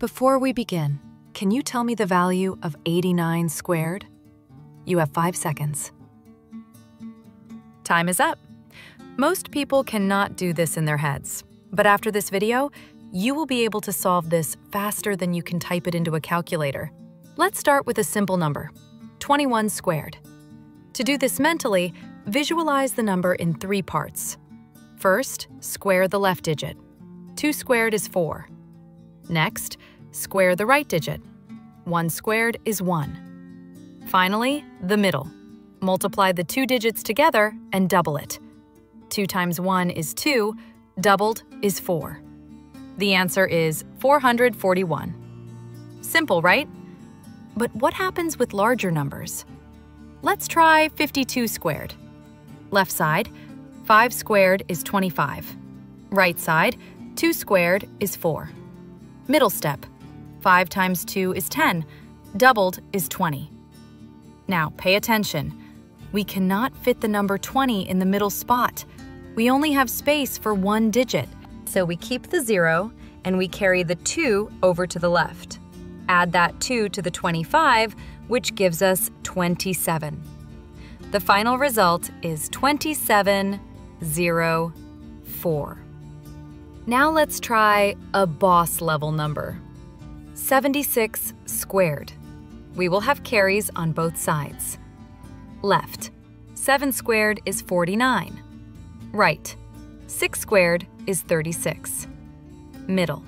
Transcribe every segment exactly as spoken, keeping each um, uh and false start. Before we begin, can you tell me the value of eighty-nine squared? You have five seconds. Time is up. Most people cannot do this in their heads, but after this video, you will be able to solve this faster than you can type it into a calculator. Let's start with a simple number, twenty-one squared. To do this mentally, visualize the number in three parts. First, square the left digit. two squared is four. Next, square the right digit. one squared is one. Finally, the middle. Multiply the two digits together and double it. two times one is two, doubled is four. The answer is four hundred forty-one. Simple, right? But what happens with larger numbers? Let's try fifty-two squared. Left side, five squared is twenty-five. Right side, two squared is four. Middle step, five times two is ten, doubled is twenty. Now pay attention. We cannot fit the number twenty in the middle spot. We only have space for one digit. So we keep the zero and we carry the two over to the left. Add that two to the twenty-five, which gives us twenty-seven. The final result is twenty-seven, zero, four. Now let's try a boss level number, seventy-six squared. We will have carries on both sides. Left, seven squared is forty-nine. Right, six squared is thirty-six. Middle,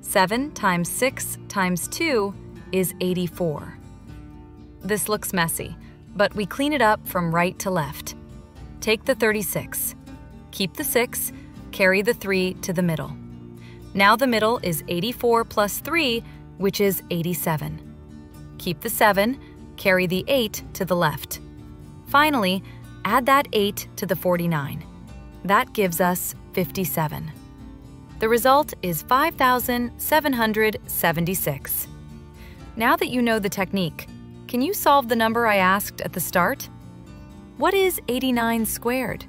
seven times six times two is eighty-four. This looks messy, but we clean it up from right to left. Take the thirty-six, keep the six, carry the three to the middle. Now the middle is eighty-four plus three, which is eighty-seven. Keep the seven, carry the eight to the left. Finally, add that eight to the forty-nine. That gives us fifty-seven. The result is five thousand seven hundred seventy-six. Now that you know the technique, can you solve the number I asked at the start? What is eighty-nine squared?